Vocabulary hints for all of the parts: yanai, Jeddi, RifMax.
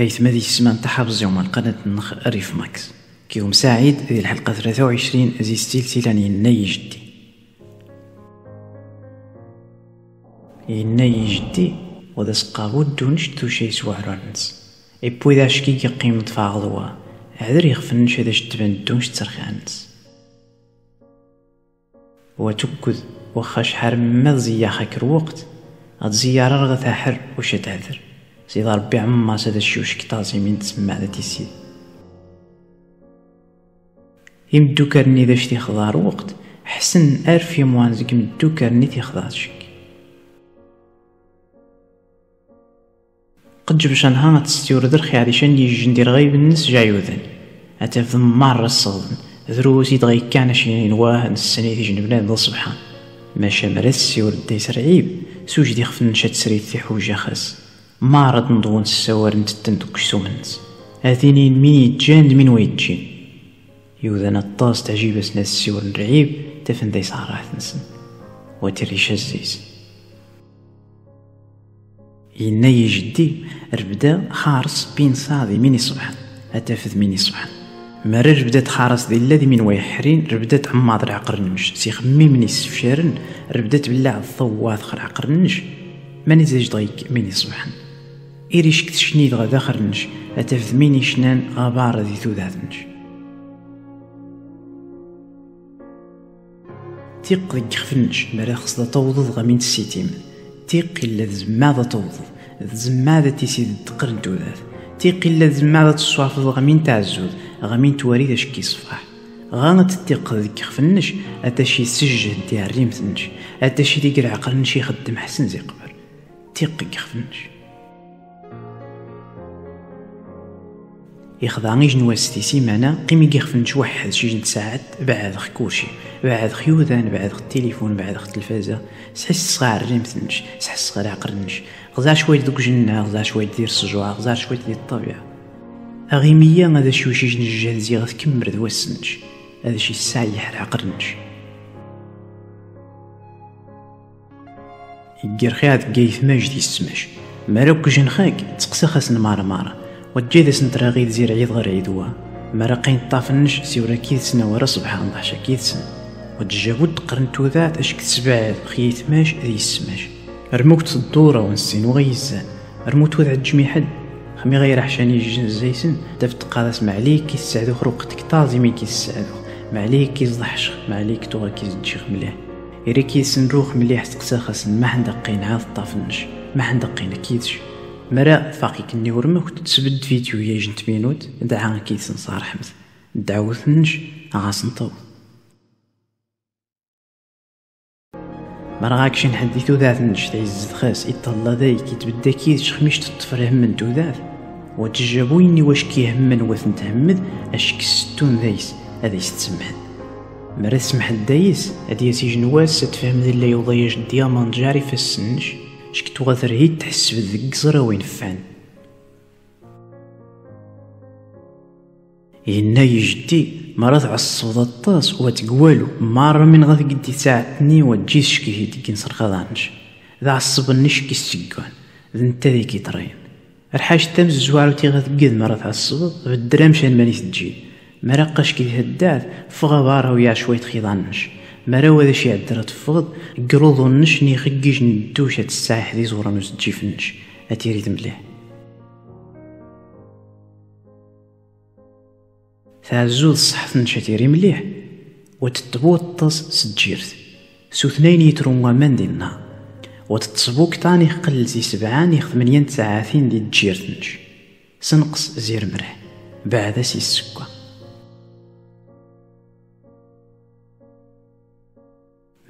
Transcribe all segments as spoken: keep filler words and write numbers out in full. أيتما ذي السمان تحافظ يوم القناة ريف ماكس كيوم سعيد ذي الحلقة ثلاثة وعشرين زي السلسلة يناي جدي. يناي جدي وذا سقاو دونش تو شي سواعر الناس إبو إذا شكي كيقيم تفاغضوا عذر يخفنش إذا شتبان دونش ترخى الناس وتكد وخا شحال ما زياخك الوقت هاد الزيارة راه غتحر وش تعذر سيد ربي عما هذا الشيء واش كطازي من تسمع هذا تيسيد يمدو كرني داش تيخضر وقت حسن ألف يموان زك يمدو كرني تيخضر شك قد جبش انها تستيورد رخي عادشان يجندير غايب الناس جايوذن أتفذ مار الصغن ذروسي دغي كان شينين واهن السنة تيجن بناد ذا صبحان ما شمرسي وردي سرعيب سوجدي خفن شات سريت في حوجة خاص ما رد نضون السوار نتتن دوكش سومنس هاثينين من يتجاند من ويتجين يوذان الطاس تعجيب اسنا السوار نرعيب تفن داي صحراح تنسن وتريش الزيز يناي جدي ربدا خارس بين صاضي مني صبحا هتفذ مني صبحا مرر ربدا خارس دي الذي من ويحرين ربدا تعماض العقرنش سيخمي مني السفشارن ربدا تبلع الضواث خر عقرنش ماني زيج ضيق مني صبحا إيريش كتشني دغا داخرنش أتفذ مني شنان غابارة ذي ثوذاتنش تيق ذي خفنش مراخص دا توضض غا من تسيتيم تيق إلا ذزما دا توضض ذزما دا تيسيد دقرن توذات تيق إلا ذزما دا تصوافض غا من تعزوذ غا من تواريد أشكي صفاح غانت تيق ذي خفنش أتاشي سجه ديار ريمتنش أتاشي ديق العقلنش يخدم حسن زي قبر تيق يخفنش يخضعني جنواس تيسي معنا قيمي كيخفنش واحد شي جنت ساعات بعد كلشي بعد خيوذان بعد التليفون بعد التلفازه تحس صغار ريمتنش تحس صغار عقرنش غزا شويه دوك جنه غزا شويه دير السجوع غزا شويه ديال الطبيعه اغيميه هذا شي وشي جن الجهازي غتكمر دواسنش هذا شي الساعه يحرق عقرنش يدير خيات كيف ما جدي السماش مالك جنخاك تقسى خاص المارماره وتجي ذا سنتراغي تزير عيد غير عيدوها مراقين طافنش سيورا كيتسنا ورا صبحا نضحشا كيتسن وتجابو تقرن توذات اش كتسبع بخيت ماش ذي السماش رموك تصدورة ونسين وغيزان رمو توذات جمي حد خمي غير حشاني جن زيسن دفت قادس معليك كيسعدو خروقتك طازي مين كيسعدو معليك كيزضحشخ معليك توغا كيزدشخ مليح إري كيسن روخ مليح تقسا خاصن ما حندقين عاد طافنش ما حندقين كيتش مرا فاقي كني ورمك تسبد فيديو يا جنت بينوت دعا كيسن صار حمد دعوتنش غاصنطو مراكش نحديتو ذاتنش تعز خاص يطلى دايك يتبدا كيتش خميش تطفرهم من ذات وتجابوني واش كيهمن وثن تهمد اش كستون ذايس هذا يستسمح مرا سمح الدايس هادي يا سي جنواس تفهم لا يضيج الديامون جاري في السنش شكتو غاثر هي تحس بذك زرا وين فان يناي جدي مرات عصو ذا الطاس واتقوالو مارة من غاث قدي ساعتني واتجيس شكي هيدي كنصر خضانش ذا عصب النشكي السجوان ذا نتا ذيكي طرين رحاش تامز الزوارو تيغاث قد مرات عصبت بالدرامشان ماني تجي مراقاش كي هدات فغبارة ويا شوية خضانش مراو هذا شي عدرات فغض قروضو النش نيخكيش ندوش هاد الساعة حدي زورا نوز تجي فنش هاتي ريت مليح تعزوض صح فنش هاتي ري مليح وتتبو الطاس سجيرت سوثنين يترون ومان ديالنا وتتصبو كتاني قل زي سبعاني ثمانية تسعاثين دي تجيرتنش سنقص زير مرح بعدا سي السكا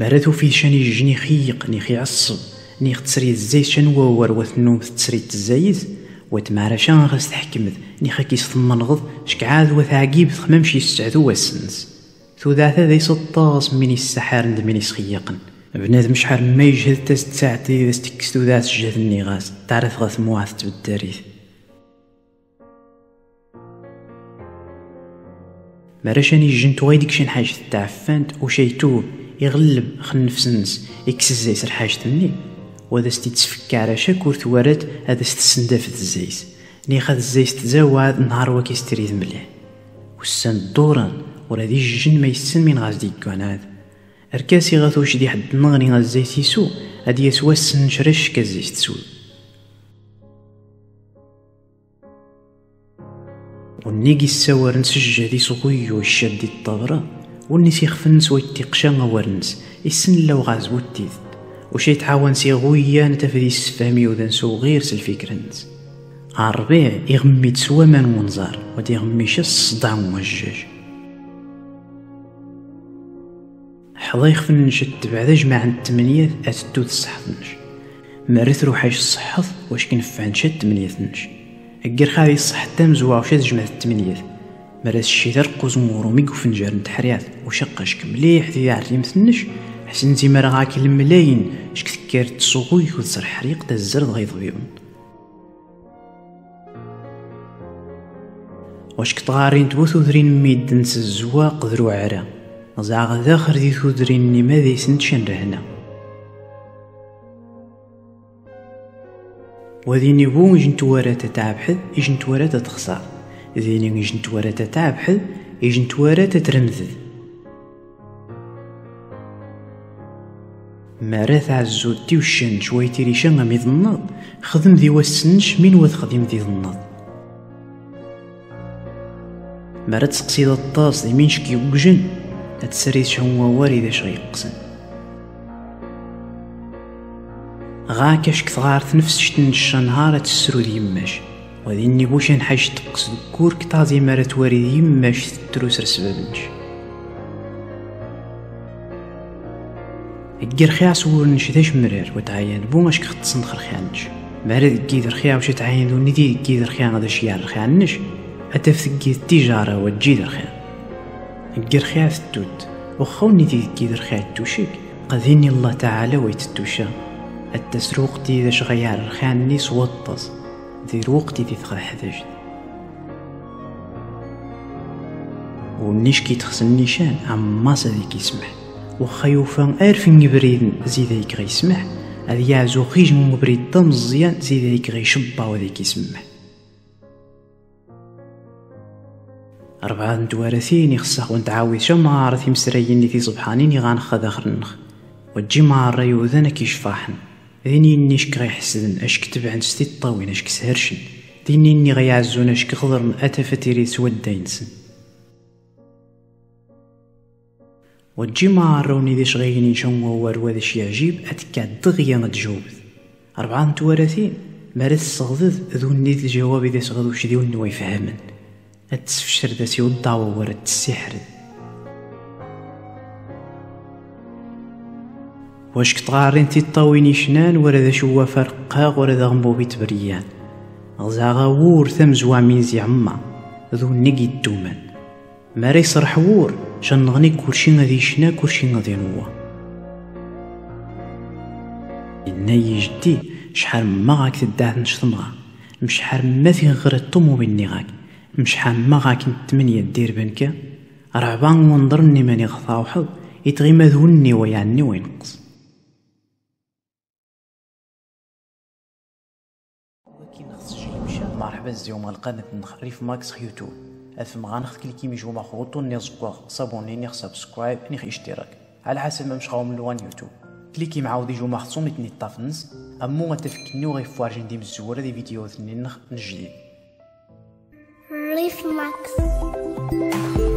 مراتو في شاني جني خيق نيخي عصب نيخ تسريد الزيت شنوا وروث النوم تسريد الزيت وتمارشان غاس تحكمد نيخا كيصطمن غض شكعاد وثعقيب تخممش يستعدو والسنس ثو ذاتا ذي سطاس مني السحار ند مني سخيقن بنادم شحال ما يجهد تا ست ساعات إذا ستكستو ذات جهد النيغاس تعرف غاس مواعث تبداريت مراشاني جنتو غيديك شن حاجة تعفانت وشيتوب يغلب خنف سنس إكس الزيس رحاجتني وذا ستي تسفكا على شاك ورث ورد هذا ستسندا في الزيس لي خذ الزايس تزاوعد نهار هو كيستريد مليح وسان الدوران ورا دي الجن ما يسن من غاز ديكو هاد اركاسي غاتوش دي حد نغني غاز الزايس يسو هادي يسوا السن شرش كالزايس تسود ونيجي السوار نسجه دي سوقي والشاد دي الطابره والنيس يخفن سوا تيقشان غورنس السن لو غاز وتيد وشي تعاون سي غويا نتفديس فهمي ودنسو غير سالفكرنس الربيع يغمي تسوى من منظار ودي يغمي شا الصداع موجج حضا يخفن نشد بعدا جماعة التمنيات اتدو تسحطنش مرث روحاش الصحط واش كنفع نشد تمنياتنش اكير خالي الصح حتى مزوع وشاد جماعة التمنيات مرث الشتار قوز مورومي وفنجار نتحريات وشقاشك مليح ديال ريمثنش حسن زيما راه غاكي الملاين شك تكارت السوقوي وتزر حريق تا الزرد غيضويون واش كتغارين تبوثو درين ميد نس الزواق ذرو عرا زعا غدا خرديتو درين ني ماذا يسنتشان رهنا وذيني بو جنتوارا تتعب حد يجنتوارا تتخسر ذيني جنتوارا تتعب حد يجنتوارا تترمذذ مارث عزوتي وشان شوية ريشان غامي ظناض خدم ذي وسنش من وثخدم ذي ظناض مارت سقسيد الطاس دي منش كي وجن اتسريت شهو واري داش غيقسن غاكاش كثغارت نفس شتن الشنهار اتسرو دي يماش وذيني بوشان حاج تقصد كور كتازي مارت واري دي يماش تتروسر سببنش اكير خيا سورنش داش مرار وتعين بوماش كختصن خرخانش مارد كيدر خيا واش تعين ونيدي كيدر خيا غاداش يار خانش اتفكي التجاره وتجي درخان غير خيا فتوت واخا ونيتي كي درخان توشك قذيني الله تعالى ويتتوشا التسروق تي داش غيار الخان ني سوطس دير وقتي في تخا حداش ونيش كي تخصني شان عما صدي كيسمح واخا يوفا عارفين يبريد زيد هيك غيسمح هذه يعزو غيج مبريد تا مزيان زيد هيك غيشبا وهذيك يسمح أربعة نتوارثين يخصح ونتعاوي شما عارثي مسريين لي في صبحانين يغانخذ آخر نخ وتجي مع الريوذان كيشفاحن ذيني نيشك غيحسدن أشك تبعن ستي الطاوين أشك سهرشن ذيني ني غيعزون أشك خضرن أتفتيري سوا الداينسن وتجي مع الروني ديش غيني شما واروا داش يعجيب أتكاد دغيا غتجاوبت أربعة نتوارثين مارس الصغذذ ذون نيت الجواب إذا صغذوش ديون ويفهمن أتسفشر داسي والدعوة ورد السحر واش كتغارين تيطاويني شنان ورا دا شوا فرقاغ ورا دا غنبوبي تبريان غزا غاوور تمزوع من زي عما ذو نيكي الدومان ماري صرح وور شان نغني كلشي غادي يشنا كلشي غادي نوا يناي جدي شحال ما غاك تدعت نشطمغا مشحال ما تيغرد طوموبيني غاك مشحال ما غاكن تمنية دير بنكا رعبان ونضرني ماني غطا وحظ يتغي مذوني ويعني وينقص وكي نخص جي مشا مرحبا زيوم القناة ريف ماكس يوتيوب أثم غانخ كليكي ميجو مخوطو نيزقوغ صابوني نيخ سبسكرايب نيخ اشتراك على حسب ما مش غاوم لوان يوتيوب كليكي معاودي جو مخصوم يتني الطافنس أمو غتفكني وغي فوارجين ديم الزورة دي فيديو ثنين نخ نجديد ريف ماكس